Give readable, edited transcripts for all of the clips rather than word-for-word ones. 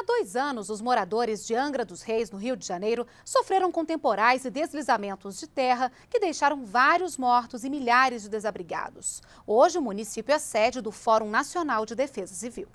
Há 2 anos, os moradores de Angra dos Reis, no Rio de Janeiro, sofreram com temporais e deslizamentos de terra que deixaram vários mortos e milhares de desabrigados. Hoje, o município é sede do Fórum Nacional de Defesa Civil.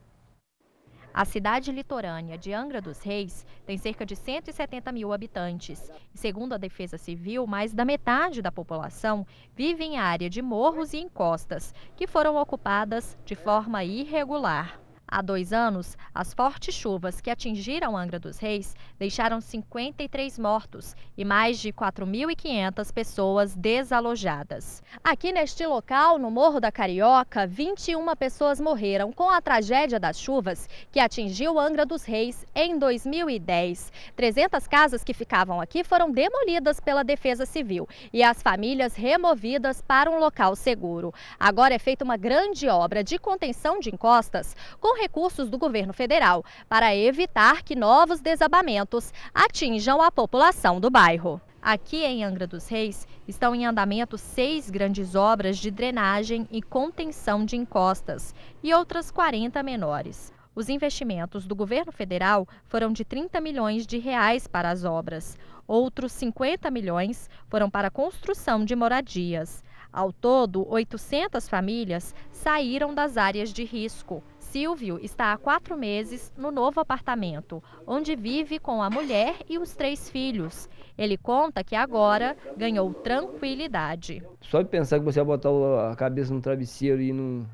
A cidade litorânea de Angra dos Reis tem cerca de 170 mil habitantes. E, segundo a Defesa Civil, mais da metade da população vive em área de morros e encostas, que foram ocupadas de forma irregular. Há 2 anos, as fortes chuvas que atingiram Angra dos Reis deixaram 53 mortos e mais de 4.500 pessoas desalojadas. Aqui neste local, no Morro da Carioca, 21 pessoas morreram com a tragédia das chuvas que atingiu Angra dos Reis em 2010. 300 casas que ficavam aqui foram demolidas pela Defesa Civil e as famílias removidas para um local seguro. Agora é feita uma grande obra de contenção de encostas com recursos do governo federal para evitar que novos desabamentos atinjam a população do bairro. Aqui em Angra dos Reis estão em andamento 6 grandes obras de drenagem e contenção de encostas e outras 40 menores. Os investimentos do governo federal foram de 30 milhões de reais para as obras. Outros 50 milhões foram para a construção de moradias. Ao todo, 800 famílias saíram das áreas de risco. Silvio está há 4 meses no novo apartamento, onde vive com a mulher e os 3 filhos. Ele conta que agora ganhou tranquilidade. Só de pensar que você vai botar a cabeça no travesseiro e não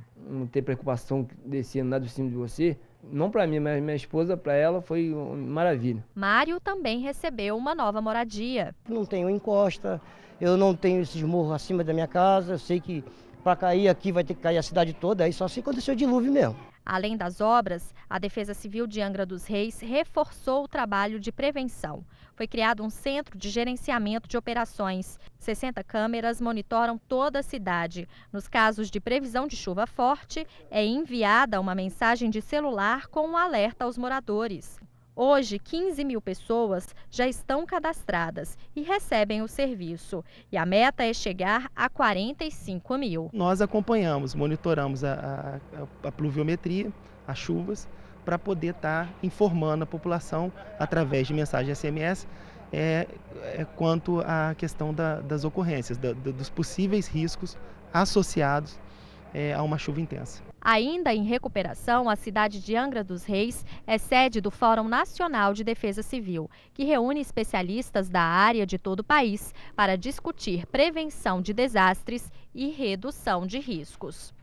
ter preocupação descendo nada de cima de você, não para mim, mas minha esposa, para ela, foi uma maravilha. Mário também recebeu uma nova moradia. Não tenho encosta, eu não tenho esses morros acima da minha casa, eu sei que para cair aqui vai ter que cair a cidade toda, aí só se acontecer o dilúvio mesmo. Além das obras, a Defesa Civil de Angra dos Reis reforçou o trabalho de prevenção. Foi criado um centro de gerenciamento de operações. 60 câmeras monitoram toda a cidade. Nos casos de previsão de chuva forte, é enviada uma mensagem de celular com um alerta aos moradores. Hoje, 15 mil pessoas já estão cadastradas e recebem o serviço. E a meta é chegar a 45 mil. Nós acompanhamos, monitoramos a pluviometria, as chuvas, para poder estar informando a população através de mensagem SMS quanto à questão das ocorrências, dos possíveis riscos associados a uma chuva intensa. Ainda em recuperação, a cidade de Angra dos Reis é sede do Fórum Nacional de Defesa Civil, que reúne especialistas da área de todo o país para discutir prevenção de desastres e redução de riscos.